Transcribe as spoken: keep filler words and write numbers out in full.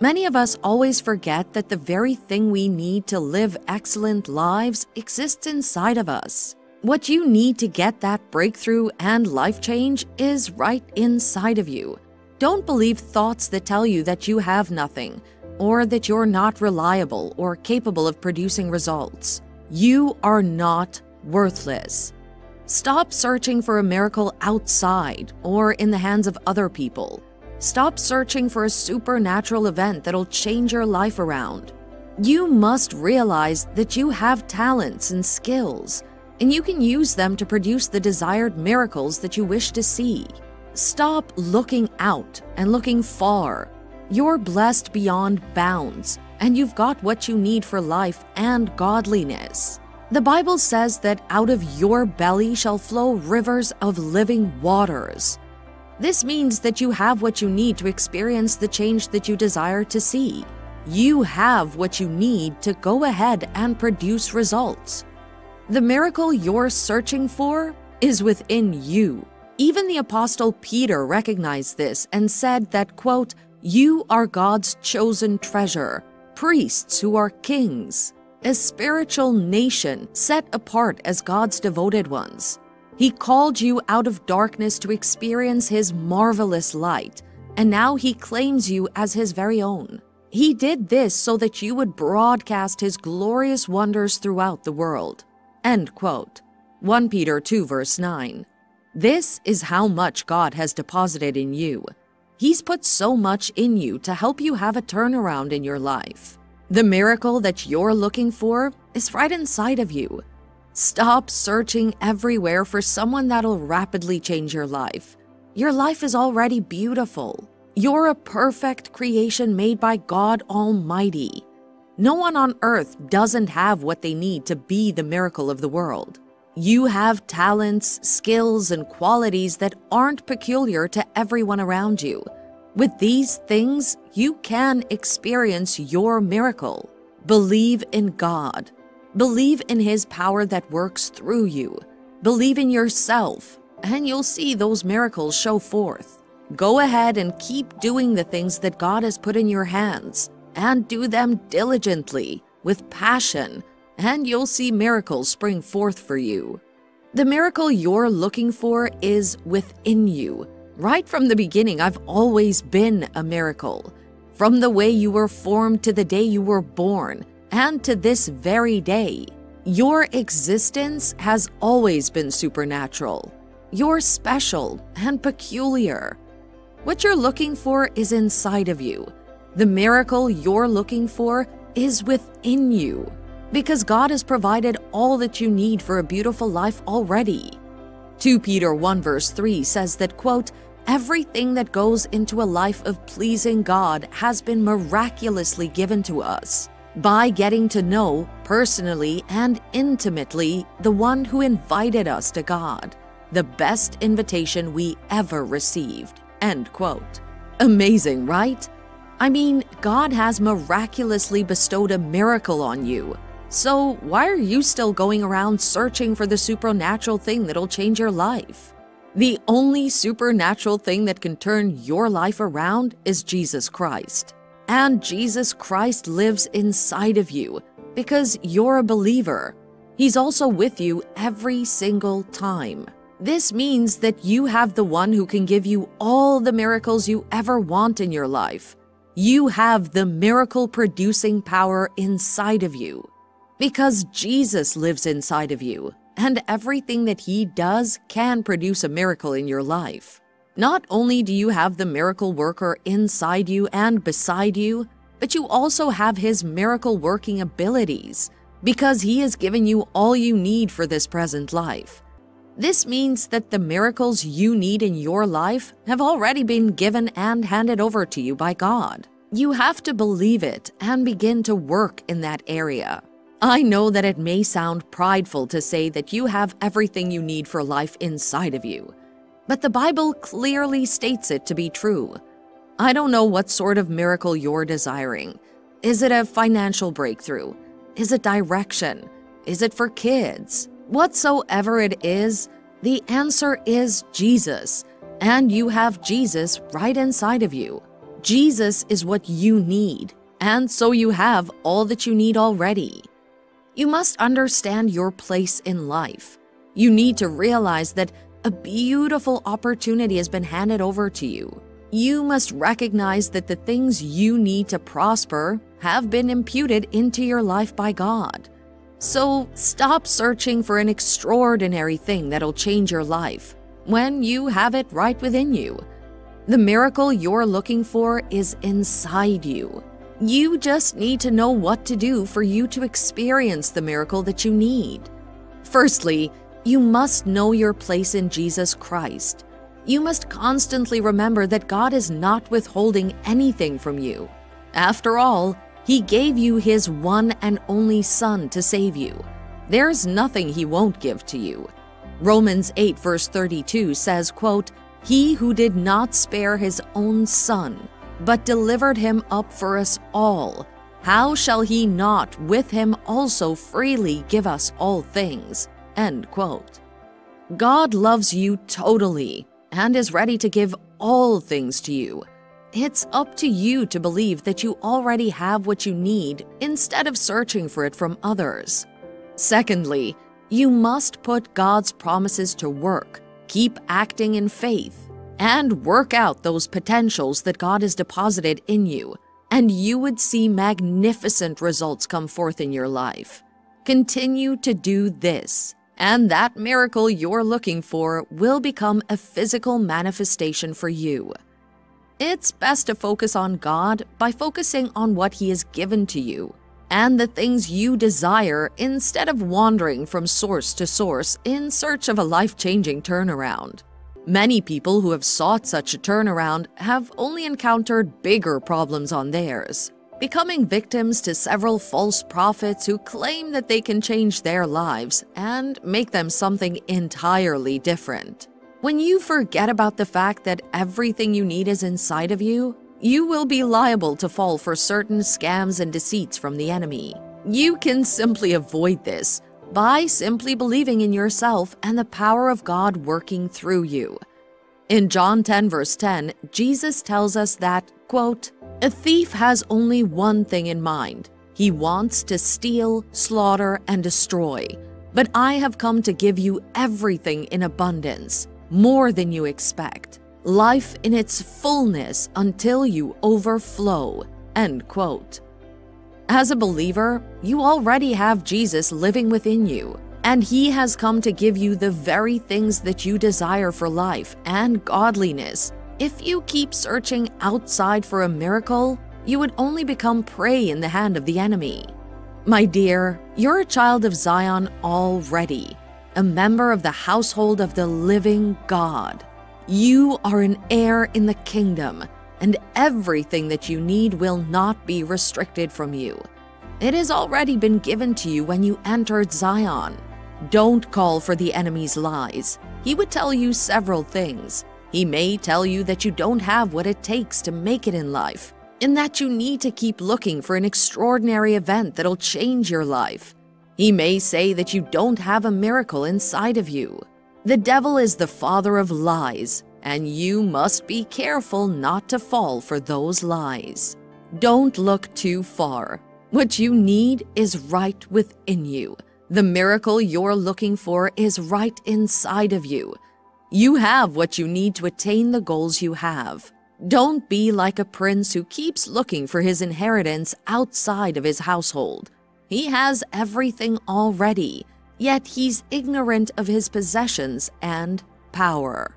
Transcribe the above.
Many of us always forget that the very thing we need to live excellent lives exists inside of us. What you need to get that breakthrough and life change is right inside of you. Don't believe thoughts that tell you that you have nothing, or that you're not reliable or capable of producing results. You are not worthless. Stop searching for a miracle outside or in the hands of other people. Stop searching for a supernatural event that'll change your life around. You must realize that you have talents and skills, and you can use them to produce the desired miracles that you wish to see. Stop looking out and looking far. You're blessed beyond bounds, and you've got what you need for life and godliness. The Bible says that out of your belly shall flow rivers of living waters. This means that you have what you need to experience the change that you desire to see. You have what you need to go ahead and produce results. The miracle you're searching for is within you. Even the Apostle Peter recognized this and said that, quote, "You are God's chosen treasure, priests who are kings, a spiritual nation set apart as God's devoted ones. He called you out of darkness to experience His marvelous light, and now He claims you as His very own. He did this so that you would broadcast His glorious wonders throughout the world." End quote. First Peter two verse nine. This is how much God has deposited in you. He's put so much in you to help you have a turnaround in your life. The miracle that you're looking for is right inside of you. Stop searching everywhere for someone that'll rapidly change your life. Your life is already beautiful. You're a perfect creation made by God Almighty. No one on earth doesn't have what they need to be the miracle of the world. You have talents, skills, and qualities that aren't peculiar to everyone around you. With these things, you can experience your miracle. Believe in God. Believe in His power that works through you. Believe in yourself, and you'll see those miracles show forth. Go ahead and keep doing the things that God has put in your hands, and do them diligently, with passion, and you'll see miracles spring forth for you. The miracle you're looking for is within you. Right from the beginning, I've always been a miracle. From the way you were formed to the day you were born, and to this very day, your existence has always been supernatural. You're special and peculiar. What you're looking for is inside of you. The miracle you're looking for is within you, because God has provided all that you need for a beautiful life already. Second Peter one verse three says that, quote, "Everything that goes into a life of pleasing God has been miraculously given to us, by getting to know, personally and intimately, the one who invited us to God, the best invitation we ever received." End quote. Amazing, right? I mean, God has miraculously bestowed a miracle on you. So why are you still going around searching for the supernatural thing that'll change your life? The only supernatural thing that can turn your life around is Jesus Christ. And Jesus Christ lives inside of you because you're a believer. He's also with you every single time. This means that you have the one who can give you all the miracles you ever want in your life. You have the miracle-producing power inside of you because Jesus lives inside of you, and everything that He does can produce a miracle in your life. Not only do you have the miracle worker inside you and beside you, but you also have His miracle working abilities because He has given you all you need for this present life. This means that the miracles you need in your life have already been given and handed over to you by God. You have to believe it and begin to work in that area. I know that it may sound prideful to say that you have everything you need for life inside of you, but the Bible clearly states it to be true. I don't know what sort of miracle you're desiring. Is it a financial breakthrough? Is it direction? Is it for kids? Whatsoever it is, the answer is Jesus, and you have Jesus right inside of you. Jesus is what you need, and so you have all that you need already. You must understand your place in life. You need to realize that a beautiful opportunity has been handed over to you. You must recognize that the things you need to prosper have been imputed into your life by God. So stop searching for an extraordinary thing that'll change your life when you have it right within you. The miracle you're looking for is inside you. You just need to know what to do for you to experience the miracle that you need. Firstly, you must know your place in Jesus Christ. You must constantly remember that God is not withholding anything from you. After all, He gave you His one and only Son to save you. There's nothing He won't give to you. Romans eight verse thirty-two says, quote, "He who did not spare His own Son, but delivered Him up for us all, how shall He not with Him also freely give us all things?" End quote. God loves you totally and is ready to give all things to you. It's up to you to believe that you already have what you need instead of searching for it from others. Secondly, you must put God's promises to work, keep acting in faith, and work out those potentials that God has deposited in you, and you would see magnificent results come forth in your life. Continue to do this, and that miracle you're looking for will become a physical manifestation for you. It's best to focus on God by focusing on what He has given to you and the things you desire instead of wandering from source to source in search of a life-changing turnaround. Many people who have sought such a turnaround have only encountered bigger problems on theirs, becoming victims to several false prophets who claim that they can change their lives and make them something entirely different. When you forget about the fact that everything you need is inside of you, you will be liable to fall for certain scams and deceits from the enemy. You can simply avoid this by simply believing in yourself and the power of God working through you. In John ten verse ten, Jesus tells us that, quote, "A thief has only one thing in mind. He wants to steal, slaughter, and destroy. But I have come to give you everything in abundance, more than you expect, life in its fullness until you overflow." End quote. As a believer, you already have Jesus living within you, and He has come to give you the very things that you desire for life and godliness. If you keep searching outside for a miracle, you would only become prey in the hand of the enemy. My dear, you're a child of Zion already, a member of the household of the living God. You are an heir in the kingdom, and everything that you need will not be restricted from you. It has already been given to you when you entered Zion. Don't call for the enemy's lies. He would tell you several things. He may tell you that you don't have what it takes to make it in life, and that you need to keep looking for an extraordinary event that'll change your life. He may say that you don't have a miracle inside of you. The devil is the father of lies, and you must be careful not to fall for those lies. Don't look too far. What you need is right within you. The miracle you're looking for is right inside of you. You have what you need to attain the goals you have. Don't be like a prince who keeps looking for his inheritance outside of his household. He has everything already, yet he's ignorant of his possessions and power.